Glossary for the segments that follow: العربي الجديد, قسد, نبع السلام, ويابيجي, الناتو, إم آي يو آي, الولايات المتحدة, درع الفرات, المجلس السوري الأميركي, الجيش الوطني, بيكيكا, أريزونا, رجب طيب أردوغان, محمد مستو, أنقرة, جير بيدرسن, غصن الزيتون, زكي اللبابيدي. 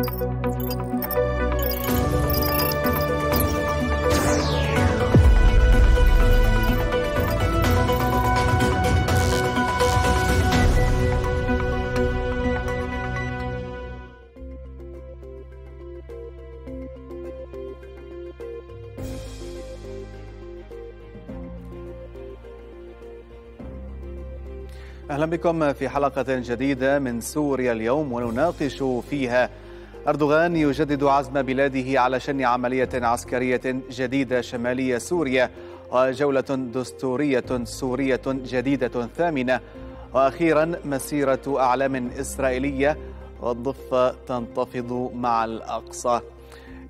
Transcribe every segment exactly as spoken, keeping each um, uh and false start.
أهلا بكم في حلقة جديدة من سوريا اليوم، ونناقش فيها أردوغان يجدد عزم بلاده على شن عملية عسكرية جديدة شمالية سوريا، وجولة دستورية سورية جديدة ثامنة، وأخيرا مسيرة أعلام إسرائيلية، والضفة تنتفض مع الأقصى.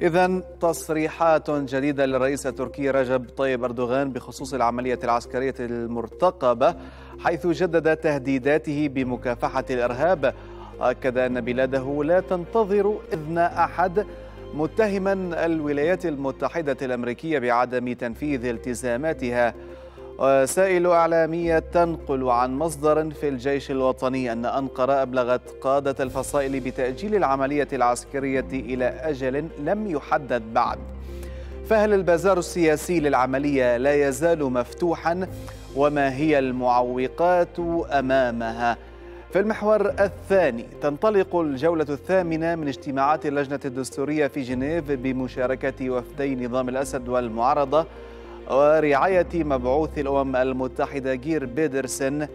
إذن تصريحات جديدة للرئيس التركي رجب طيب أردوغان بخصوص العملية العسكرية المرتقبة، حيث جدد تهديداته بمكافحة الإرهاب، وأكد أن بلاده لا تنتظر إذن أحد، متهما الولايات المتحدة الأمريكية بعدم تنفيذ التزاماتها. وسائل إعلامية تنقل عن مصدر في الجيش الوطني أن أنقرة أبلغت قادة الفصائل بتأجيل العملية العسكرية إلى أجل لم يحدد بعد. فهل البازار السياسي للعملية لا يزال مفتوحا؟ وما هي المعوقات أمامها؟ في المحور الثاني تنطلق الجولة الثامنة من اجتماعات اللجنة الدستورية في جنيف بمشاركة وفدي نظام الأسد والمعارضة، ورعاية مبعوث الأمم المتحدة جير بيدرسن.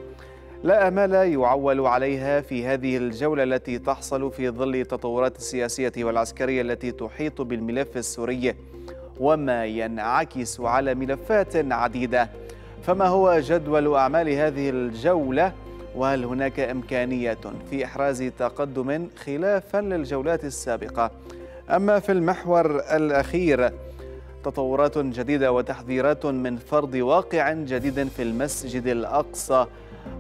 لا أمل يعول عليها في هذه الجولة التي تحصل في ظل التطورات السياسية والعسكرية التي تحيط بالملف السوري، وما ينعكس على ملفات عديدة. فما هو جدول أعمال هذه الجولة؟ وهل هناك إمكانية في إحراز تقدم خلافا للجولات السابقة؟ أما في المحور الأخير تطورات جديدة وتحذيرات من فرض واقع جديد في المسجد الأقصى.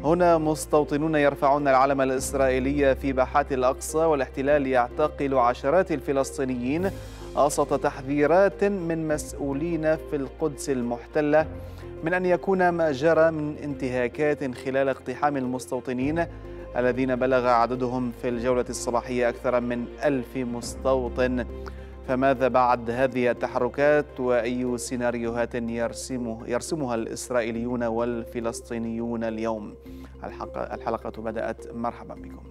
هنا مستوطنون يرفعون العلم الإسرائيلي في باحات الأقصى، والاحتلال يعتقل عشرات الفلسطينيين وسط تحذيرات من مسؤولين في القدس المحتلة من أن يكون ما جرى من انتهاكات خلال اقتحام المستوطنين الذين بلغ عددهم في الجولة الصباحية أكثر من ألف مستوطن. فماذا بعد هذه التحركات، وأي سيناريوهات يرسمه يرسمها الإسرائيليون والفلسطينيون اليوم؟ الحلقة بدأت، مرحبا بكم.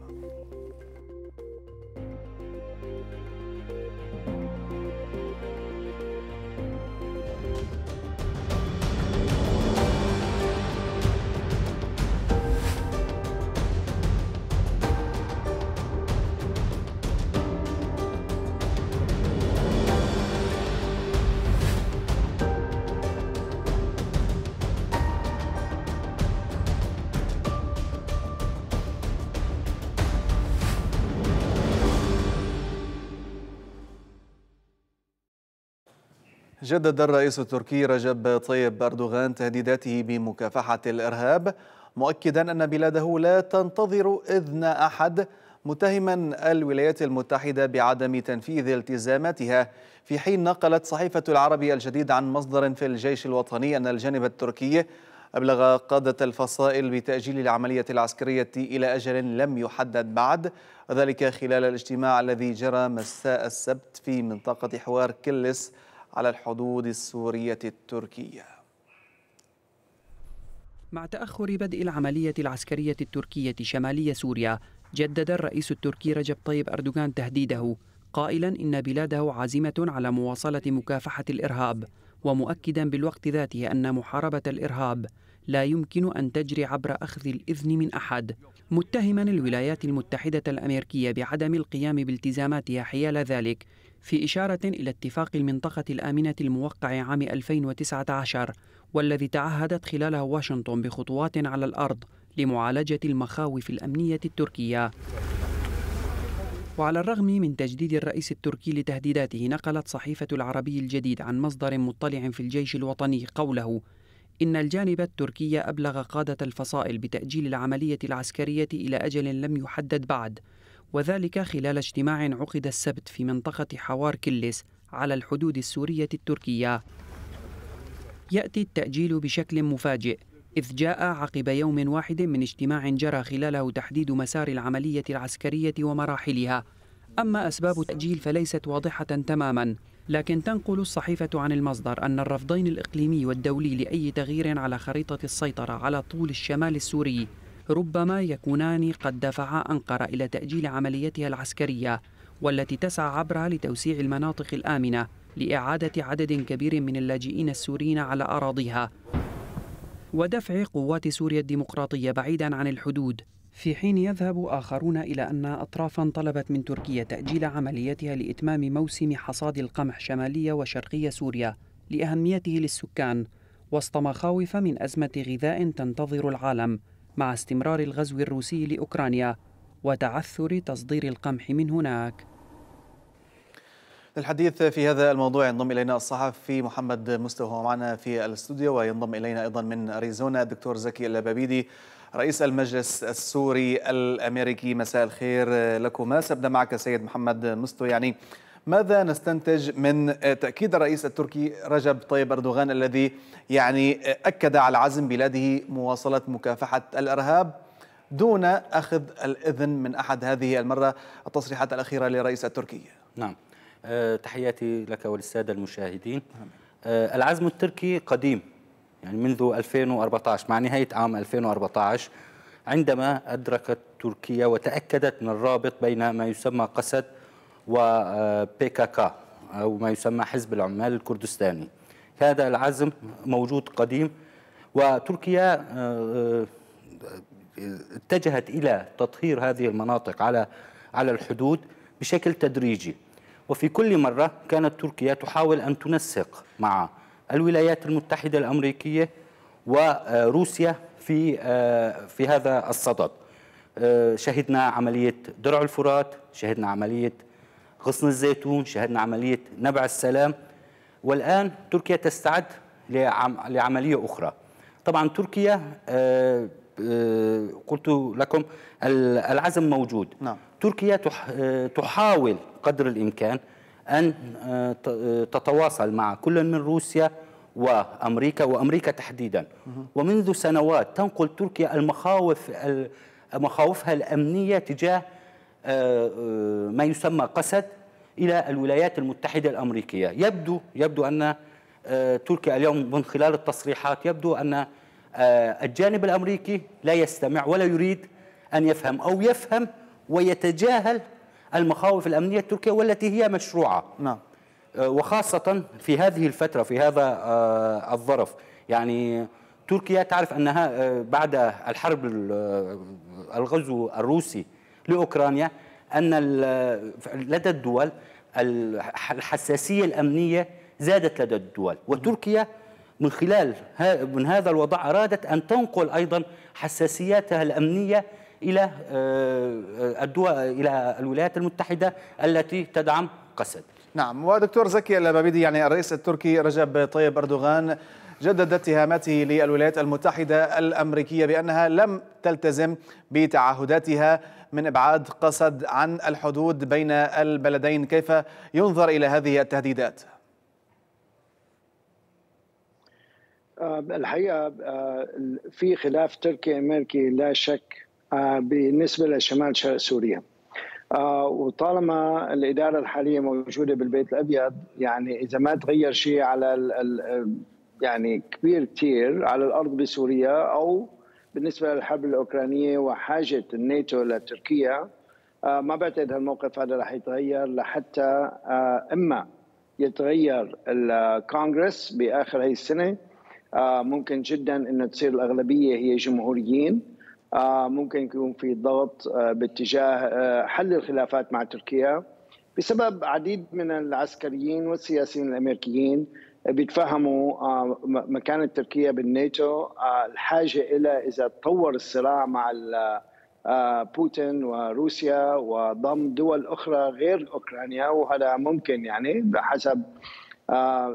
جدد الرئيس التركي رجب طيب أردوغان تهديداته بمكافحة الإرهاب، مؤكدا أن بلاده لا تنتظر إذن أحد، متهما الولايات المتحدة بعدم تنفيذ التزاماتها. في حين نقلت صحيفة العربي الجديد عن مصدر في الجيش الوطني أن الجانب التركي أبلغ قادة الفصائل بتأجيل العملية العسكرية إلى أجل لم يحدد بعد، وذلك خلال الاجتماع الذي جرى مساء السبت في منطقة حوار كلس على الحدود السورية التركية. مع تأخر بدء العملية العسكرية التركية شمالية سوريا، جدد الرئيس التركي رجب طيب أردوغان تهديده، قائلا إن بلاده عازمة على مواصلة مكافحة الإرهاب، ومؤكدا بالوقت ذاته أن محاربة الإرهاب لا يمكن أن تجري عبر أخذ الإذن من أحد، متهما الولايات المتحدة الأمريكية بعدم القيام بالتزاماتها حيال ذلك، في إشارة إلى اتفاق المنطقة الآمنة الموقع عام ألفين وتسعة عشر، والذي تعهدت خلاله واشنطن بخطوات على الأرض لمعالجة المخاوف الأمنية التركية. وعلى الرغم من تجديد الرئيس التركي لتهديداته، نقلت صحيفة العربي الجديد عن مصدر مطلع في الجيش الوطني قوله إن الجانب التركي أبلغ قادة الفصائل بتأجيل العملية العسكرية إلى أجل لم يحدد بعد، وذلك خلال اجتماع عقد السبت في منطقة حوار كلس على الحدود السورية التركية. يأتي التأجيل بشكل مفاجئ، إذ جاء عقب يوم واحد من اجتماع جرى خلاله تحديد مسار العملية العسكرية ومراحلها، أما أسباب التأجيل فليست واضحة تماما، لكن تنقل الصحيفة عن المصدر أن الرفضين الإقليمي والدولي لأي تغيير على خريطة السيطرة على طول الشمال السوري ربما يكونان قد دفعا أنقرة إلى تأجيل عمليتها العسكرية والتي تسعى عبرها لتوسيع المناطق الآمنة لإعادة عدد كبير من اللاجئين السوريين على أراضيها ودفع قوات سوريا الديمقراطية بعيداً عن الحدود، في حين يذهب آخرون إلى أن أطرافاً طلبت من تركيا تأجيل عملياتها لإتمام موسم حصاد القمح شمالية وشرقية سوريا لأهميته للسكان وسط مخاوف من أزمة غذاء تنتظر العالم مع استمرار الغزو الروسي لأوكرانيا وتعثر تصدير القمح من هناك. للحديث في هذا الموضوع ينضم إلينا الصحفي محمد مستو، هو معنا في الاستوديو، وينضم إلينا أيضا من أريزونا الدكتور زكي اللبابيدي رئيس المجلس السوري الأميركي. مساء الخير لكما. سأبدأ معك سيد محمد مستو، يعني ماذا نستنتج من تأكيد الرئيس التركي رجب طيب أردوغان الذي يعني أكد على عزم بلاده مواصلة مكافحة الإرهاب دون أخذ الإذن من أحد؟ هذه المرة التصريحات الأخيرة لرئيس التركي. نعم، تحياتي لك وللسادة المشاهدين. العزم التركي قديم، يعني منذ ألفين وأربعة عشر، مع نهاية عام ألفين وأربعة عشر عندما أدركت تركيا وتأكدت من الرابط بين ما يسمى قسد وبيكاكا أو ما يسمى حزب العمال الكردستاني. هذا العزم موجود قديم، وتركيا اتجهت إلى تطهير هذه المناطق على على الحدود بشكل تدريجي، وفي كل مرة كانت تركيا تحاول أن تنسق مع الولايات المتحدة الأمريكية وروسيا في في هذا الصدد. شهدنا عملية درع الفرات، شهدنا عملية غصن الزيتون، شهدنا عملية نبع السلام، والآن تركيا تستعد لعملية أخرى. طبعا تركيا قلت لكم العزم موجود. نعم. تركيا تحاول قدر الإمكان أن تتواصل مع كل من روسيا وأمريكا وأمريكا تحديدا، ومنذ سنوات تنقل تركيا المخاوف مخاوفها الأمنية تجاه ما يسمى قسد إلى الولايات المتحدة الأمريكية. يبدو يبدو أن تركيا اليوم من خلال التصريحات يبدو أن الجانب الأمريكي لا يستمع ولا يريد أن يفهم أو يفهم ويتجاهل المخاوف الأمنية التركية والتي هي مشروعة. نعم. وخاصة في هذه الفترة في هذا الظرف، يعني تركيا تعرف أنها بعد الحرب الغزو الروسي لأوكرانيا أن لدى الدول الحساسية الأمنية زادت لدى الدول، وتركيا من خلال من هذا الوضع أرادت أن تنقل أيضا حساسياتها الأمنية إلى الدول إلى الولايات المتحدة التي تدعم قسد. نعم. ودكتور زكي اللبابيدي، يعني الرئيس التركي رجب طيب أردوغان جدد اتهاماته للولايات المتحدة الأمريكية بأنها لم تلتزم بتعهداتها من إبعاد قسد عن الحدود بين البلدين، كيف ينظر إلى هذه التهديدات؟ الحقيقة في خلاف تركي أمريكي لا شك بالنسبة لشمال شرق سوريا، وطالما الإدارة الحالية موجودة بالبيت الأبيض، يعني إذا ما تغير شيء على يعني كبير كثير على الأرض بسوريا أو بالنسبة للحرب الأوكرانية وحاجة الناتو لتركيا، ما بعتقد هالموقف هذا رح يتغير لحتى إما يتغير الكونغرس بآخر هاي السنة، ممكن جدا إنه تصير الأغلبية هي جمهوريين، ممكن يكون في ضغط باتجاه حل الخلافات مع تركيا بسبب عديد من العسكريين والسياسيين الأمريكيين بيتفهموا مكانة تركيا بالناتو، الحاجة إلى إذا تطور الصراع مع بوتين وروسيا وضم دول أخرى غير أوكرانيا، وهذا ممكن يعني بحسب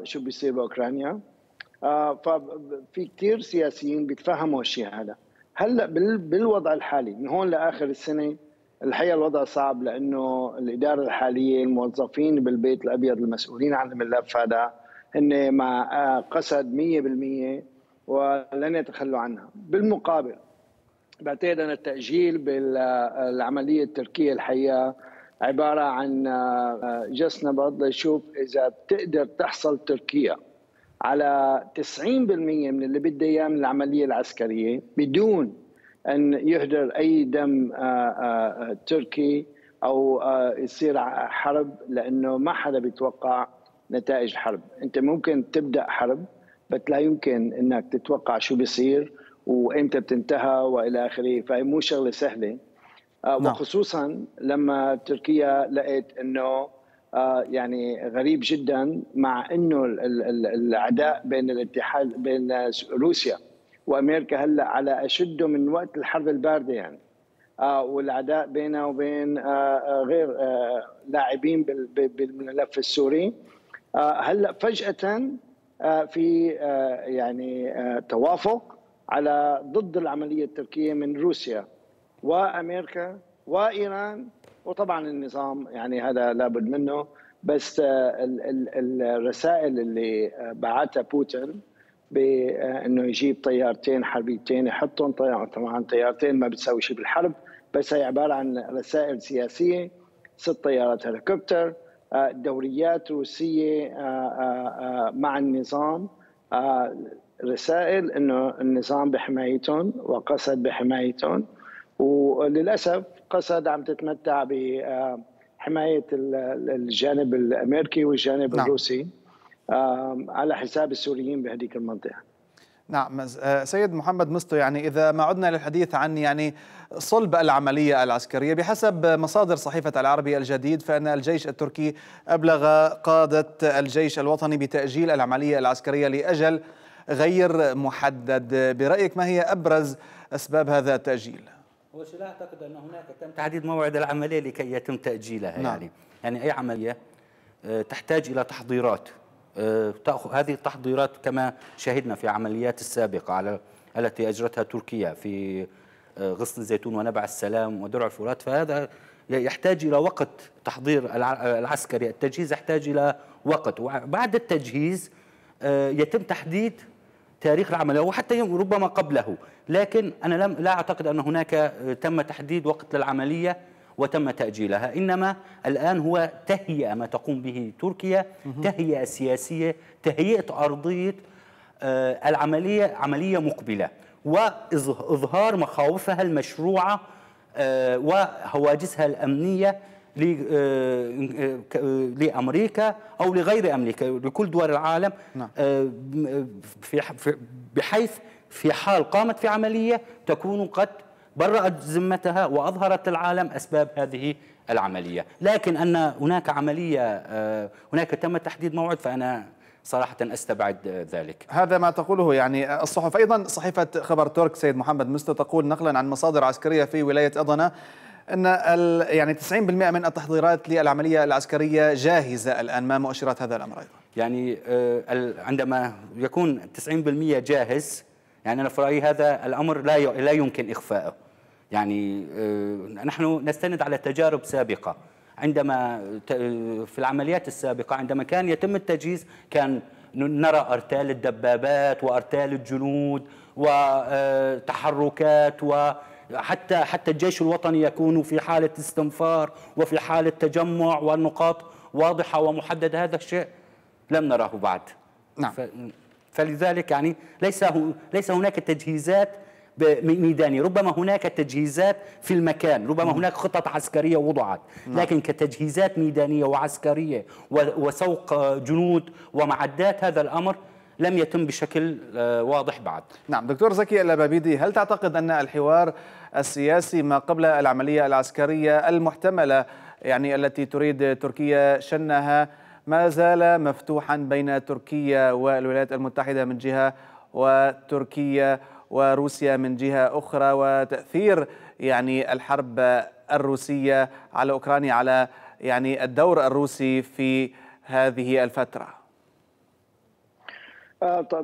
شو بيصير بأوكرانيا. ففي كثير سياسيين بيتفهموا الشيء هذا. هلا بالوضع الحالي من هون لاخر السنه الحقيقه الوضع صعب، لانه الاداره الحاليه الموظفين بالبيت الابيض المسؤولين عن الملف هذا هن مع قسد مية بالمية ولن يتخلوا عنها. بالمقابل بعتقد ان التاجيل بالعمليه التركيه الحقيقه عبارة عن جس نبض لشوف إذا بتقدر تحصل تركيا على تسعين بالمئة من اللي بدها إياه من العملية العسكرية بدون أن يهدر أي دم تركي أو يصير حرب، لأنه ما حدا بيتوقع نتائج حرب. أنت ممكن تبدأ حرب بس لا يمكن أنك تتوقع شو بيصير وإمتى بتنتهى وإلى آخره، فهي مو شغلة سهلة. نعم. وخصوصا لما تركيا لقيت أنه يعني غريب جدا، مع أنه العداء بين الاتحاد بين روسيا وأمريكا هلأ على أشده من وقت الحرب الباردة يعني، والعداء بينه وبين غير لاعبين بالملف السوري، هلأ فجأة في يعني توافق على ضد العملية التركية من روسيا وأمريكا وإيران، وطبعا النظام يعني هذا لابد منه، بس الرسائل اللي بعتها بوتين بأنه يجيب طيارتين حربيتين يحطهم، طبعا طيارتين ما بتساوي شيء بالحرب، بس هي عبارة عن رسائل سياسية، ست طيارات هليكوبتر، دوريات روسية مع النظام، رسائل انه النظام بحمايتهم وقسد بحمايتهم. وللاسف قسد عم تتمتع بحمايه الجانب الامريكي والجانب نعم. الروسي على حساب السوريين بهذيك المنطقه. نعم سيد محمد مستو، يعني إذا ما عدنا للحديث عن يعني صلب العملية العسكرية، بحسب مصادر صحيفة العربي الجديد فإن الجيش التركي أبلغ قادة الجيش الوطني بتأجيل العملية العسكرية لأجل غير محدد. برأيك ما هي أبرز أسباب هذا التأجيل؟ هو لا أعتقد أن هناك تم تحديد موعد العملية لكي يتم تأجيلها. نعم. يعني يعني أي عملية تحتاج إلى تحضيرات، تأخذ هذه التحضيرات كما شاهدنا في عمليات السابقة على التي أجرتها تركيا في غصن الزيتون ونبع السلام ودرع الفرات، فهذا يحتاج إلى وقت. تحضير العسكري التجهيز يحتاج إلى وقت، وبعد التجهيز يتم تحديد تاريخ العملية وحتى ربما قبله، لكن أنا لم لا أعتقد أن هناك تم تحديد وقت للعملية وتم تأجيلها، إنما الآن هو تهيئة، ما تقوم به تركيا تهيئة سياسية، تهيئة أرضية العملية عملية مقبلة، وإظهار مخاوفها المشروعة وهواجسها الأمنية لأمريكا أو لغير أمريكا، لكل دول العالم، بحيث في حال قامت في عملية تكون قد برأت ذمتها وأظهرت العالم أسباب هذه العملية. لكن أن هناك عملية هناك تم تحديد موعد فأنا صراحة أستبعد ذلك. هذا ما تقوله يعني الصحف. أيضا صحيفة خبر ترك سيد محمد مستو تقول نقلا عن مصادر عسكرية في ولاية أضنة أن يعني تسعين بالمئة من التحضيرات للعملية العسكرية جاهزة الآن. ما مؤشرات هذا الأمر أيضا؟ يعني عندما يكون تسعين بالمئة جاهز، يعني أنا في رأيي هذا الأمر لا لا يمكن إخفائه. يعني نحن نستند على تجارب سابقة، عندما في العمليات السابقة عندما كان يتم التجهيز كان نرى أرتال الدبابات وأرتال الجنود وتحركات، وحتى حتى الجيش الوطني يكون في حالة استنفار وفي حالة تجمع والنقاط واضحة ومحددة. هذا الشيء لم نراه بعد. نعم. ف... فلذلك يعني ليس ليس هناك تجهيزات ميدانية، ربما هناك تجهيزات في المكان، ربما هناك خطط عسكرية وضعت، لكن كتجهيزات ميدانية وعسكرية وسوق جنود ومعدات هذا الأمر لم يتم بشكل واضح بعد. نعم دكتور زكي اللبابيدي، هل تعتقد أن الحوار السياسي ما قبل العملية العسكرية المحتملة يعني التي تريد تركيا شنها ما زال مفتوحا بين تركيا والولايات المتحدة من جهة وتركيا وروسيا من جهة أخرى، وتأثير يعني الحرب الروسية على أوكرانيا على يعني الدور الروسي في هذه الفترة؟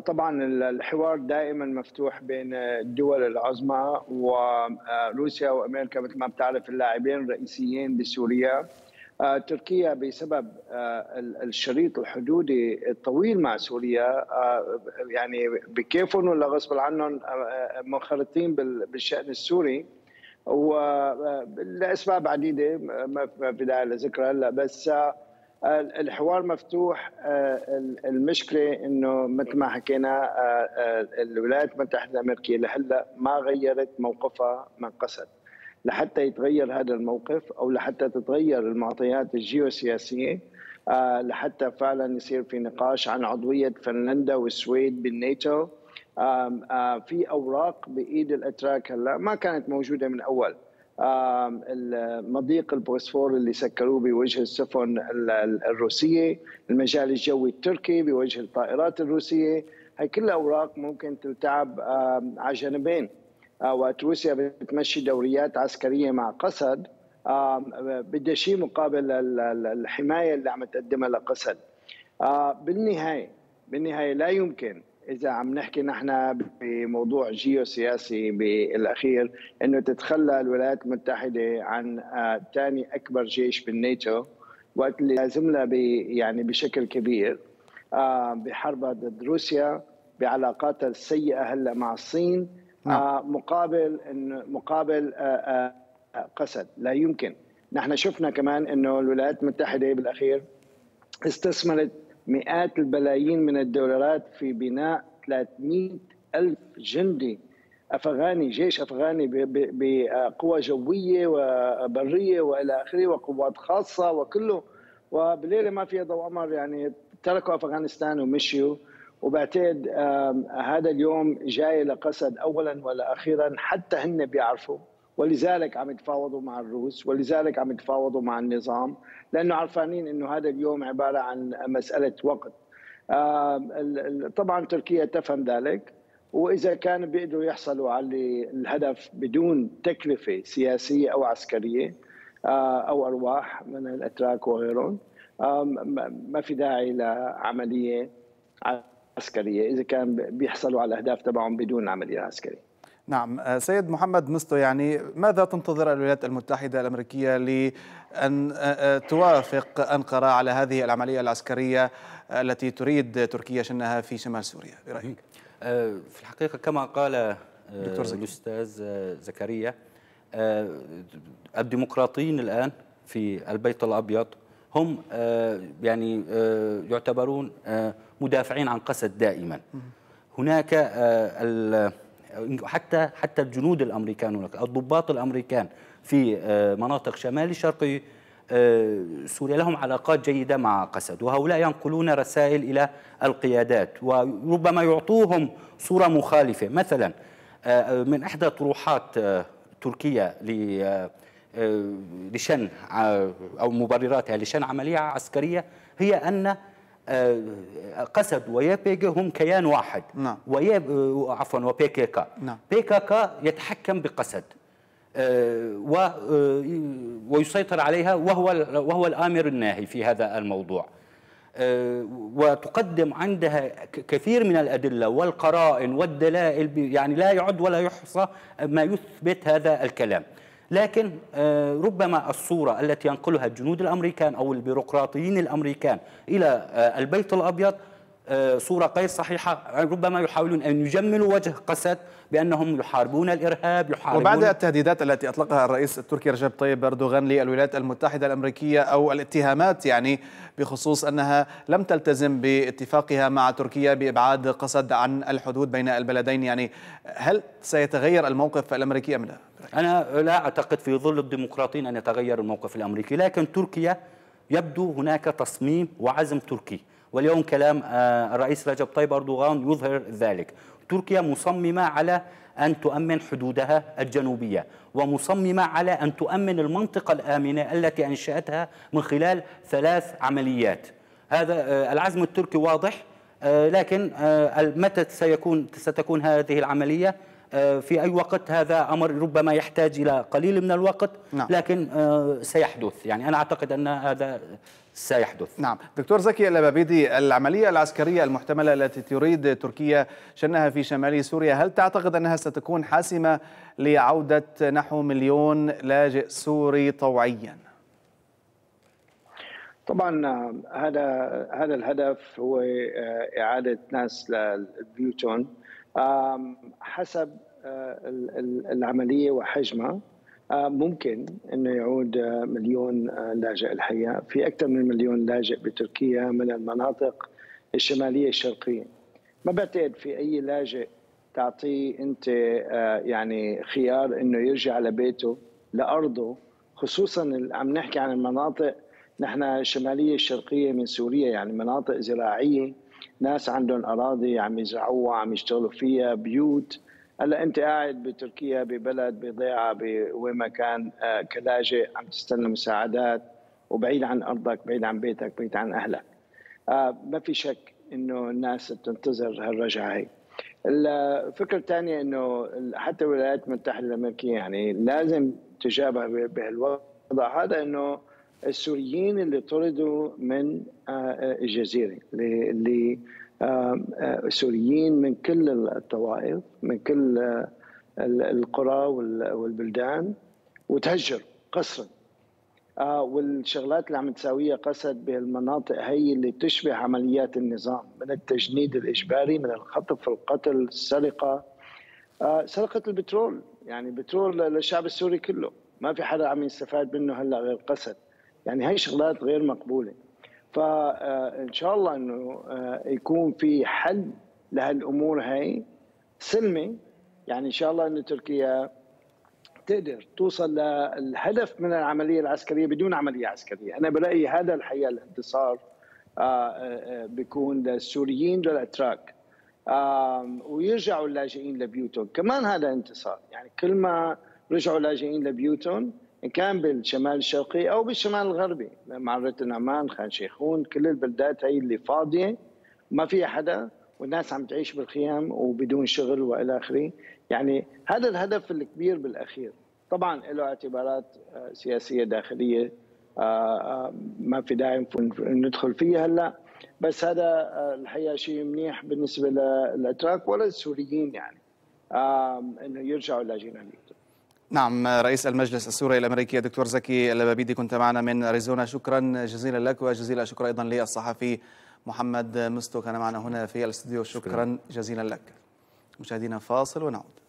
طبعا الحوار دائما مفتوح بين الدول العظمى، وروسيا وأمريكا مثل ما بتعرف اللاعبين الرئيسيين بسوريا. تركيا بسبب الشريط الحدودي الطويل مع سوريا يعني بكيفهم ولا غصب عنهم منخرطين بالشأن السوري، والأسباب عديدة ما في داعي لذكرها هلا، بس الحوار مفتوح. المشكله انه مثل ما حكينا الولايات المتحده الامريكيه لهلا ما غيرت موقفها من قسد، لحتى يتغير هذا الموقف او لحتى تتغير المعطيات الجيوسياسيه، لحتى فعلا يصير في نقاش عن عضويه فنلندا والسويد بالناتو. في اوراق بايد الاتراك هلا ما كانت موجوده من اول. مضيق البوسفور اللي سكروه بوجه السفن الروسية، المجال الجوي التركي بوجه الطائرات الروسية، هي كل أوراق ممكن تلتعب على جانبين. وقت روسيا بتمشي دوريات عسكرية مع قسد بدها شيء مقابل الحماية اللي عم تقدمها لقسد. بالنهاية بالنهاية لا يمكن، إذا عم نحكي نحن بموضوع جيوسياسي بالأخير، أنه تتخلى الولايات المتحدة عن ثاني أكبر جيش بالناتو وقت اللي لازم لها يعني بشكل كبير بحربها ضد روسيا، بعلاقاتها السيئة هلا مع الصين، مقابل مقابل قسد. لا يمكن. نحن شفنا كمان أنه الولايات المتحدة بالأخير استثمرت مئات البلايين من الدولارات في بناء ثلاثمئة ألف جندي أفغاني، جيش أفغاني بقوى جوية وبرية وإلى آخره، وقوات خاصة وكله، وبليلة ما فيها ضوء قمر يعني تركوا أفغانستان ومشيوا. وبعتقد هذا اليوم جاي لقسد أولا ولا أخيرا، حتى هن بيعرفوا، ولذلك عم يتفاوضوا مع الروس، ولذلك عم يتفاوضوا مع النظام، لأنه عرفانين أنه هذا اليوم عبارة عن مسألة وقت. طبعا تركيا تفهم ذلك، وإذا كانوا بيقدروا يحصلوا على الهدف بدون تكلفة سياسية أو عسكرية أو أرواح من الأتراك وغيرهم، ما في داعي لعملية عسكرية إذا كان بيحصلوا على الأهداف تبعهم بدون عملية عسكرية. نعم سيد محمد مستو، يعني ماذا تنتظر الولايات المتحدة الأمريكية لأن توافق أنقرة على هذه العملية العسكرية التي تريد تركيا شنها في شمال سوريا برأيك؟ في الحقيقة كما قال دكتور الأستاذ زكريا، الديمقراطيين الآن في البيت الأبيض هم يعني يعتبرون مدافعين عن قسد دائما. هناك حتى حتى الجنود الامريكان، هناك الضباط الامريكان في مناطق شمال شرقي سوريا لهم علاقات جيده مع قسد، وهؤلاء ينقلون رسائل الى القيادات وربما يعطوهم صوره مخالفه. مثلا من احدى طروحات تركيا لشن او مبرراتها لشن عمليه عسكريه هي ان قسد ويابيجي هم كيان واحد. نعم. وياب عفوا وبيكيكا. نعم. بيكيكا يتحكم بقسد و ويسيطر عليها، وهو وهو الآمر الناهي في هذا الموضوع، وتقدم عندها كثير من الأدلة والقرائن والدلائل، يعني لا يعد ولا يحصى ما يثبت هذا الكلام. لكن ربما الصورة التي ينقلها الجنود الأمريكان أو البيروقراطيين الأمريكان إلى البيت الأبيض صورة غير صحيحة، ربما يحاولون أن يجملوا وجه قسد بأنهم يحاربون الإرهاب يحاربون. وبعد التهديدات التي أطلقها الرئيس التركي رجب طيب أردوغان للولايات المتحدة الأمريكية، أو الاتهامات يعني بخصوص أنها لم تلتزم باتفاقها مع تركيا بإبعاد قسد عن الحدود بين البلدين، يعني هل سيتغير الموقف الأمريكي أم لا؟ أنا لا أعتقد في ظل الديمقراطيين أن يتغير الموقف الأمريكي، لكن تركيا يبدو هناك تصميم وعزم تركي، واليوم كلام الرئيس رجب طيب أردوغان يظهر ذلك. تركيا مصممة على أن تؤمن حدودها الجنوبية، ومصممة على أن تؤمن المنطقة الآمنة التي أنشأتها من خلال ثلاث عمليات. هذا العزم التركي واضح، لكن متى سيكون ستكون هذه العملية؟ في أي وقت؟ هذا أمر ربما يحتاج إلى قليل من الوقت، لكن سيحدث. يعني أنا أعتقد أن هذا سيحدث. نعم دكتور زكي اللبابيدي، العملية العسكرية المحتملة التي تريد تركيا شنها في شمال سوريا، هل تعتقد أنها ستكون حاسمة لعودة نحو مليون لاجئ سوري طوعيا؟ طبعا هذا هذا الهدف هو إعادة ناس لبيوتهم حسب العملية وحجمها. ممكن انه يعود مليون لاجئ الحقيقه، في اكثر من مليون لاجئ بتركيا من المناطق الشماليه الشرقيه. ما بعتقد في اي لاجئ تعطيه انت يعني خيار انه يرجع لبيته لارضه، خصوصا عم نحكي عن المناطق نحن الشماليه الشرقيه من سوريا، يعني مناطق زراعيه، ناس عندهم اراضي عم يزرعوها عم يشتغلوا فيها بيوت. هلا انت قاعد بتركيا ببلد بضيعه بوين ما كان كلاجئ عم تستنى مساعدات وبعيد عن ارضك، بعيد عن بيتك، بعيد عن اهلك. ما في شك انه الناس بتنتظر هالرجعه هي. الفكره الثانيه انه حتى الولايات المتحده الامريكيه يعني لازم تجابه بهالوضع هذا، انه السوريين اللي طردوا من الجزيره اللي سوريين من كل الطوائف من كل القرى والبلدان وتهجر قسرا، والشغلات اللي عم تساويها قسد بهالمناطق هي اللي تشبه عمليات النظام من التجنيد الإجباري، من الخطف، القتل، السرقة، سرقة البترول، يعني بترول للشعب السوري كله ما في حدا عم يستفاد منه هلا غير قسد، يعني هي شغلات غير مقبولة. فإن شاء الله أنه يكون في حل لهالأمور هاي سلمي، يعني إن شاء الله أن تركيا تقدر توصل للهدف من العملية العسكرية بدون عملية عسكرية. أنا برأيي هذا الحقيقة الانتصار بيكون للسوريين للأتراك، ويرجعوا اللاجئين لبيوتهم كمان، هذا انتصار. يعني كل ما رجعوا لاجئين لبيوتهم إن كان بالشمال الشرقي أو بالشمال الغربي، معرة النعمان، خان شيخون، كل البلدات هي اللي فاضية ما فيها حدا والناس عم تعيش بالخيام وبدون شغل وإلى آخره. يعني هذا الهدف الكبير بالأخير طبعا له اعتبارات سياسية داخلية ما في داعي ندخل فيها هلا، بس هذا الحقيقة شيء منيح بالنسبة للأتراك وللسوريين، يعني إنه يرجعوا لاجئين هناك. نعم، رئيس المجلس السوري الأمريكي دكتور زكي اللبابيدي كنت معنا من أريزونا، شكرا جزيلا لك، وجزيلا شكرا أيضا للصحفي محمد مستو كان معنا هنا في الاستوديو، شكرا جزيلا لك. مشاهدينا فاصل ونعود.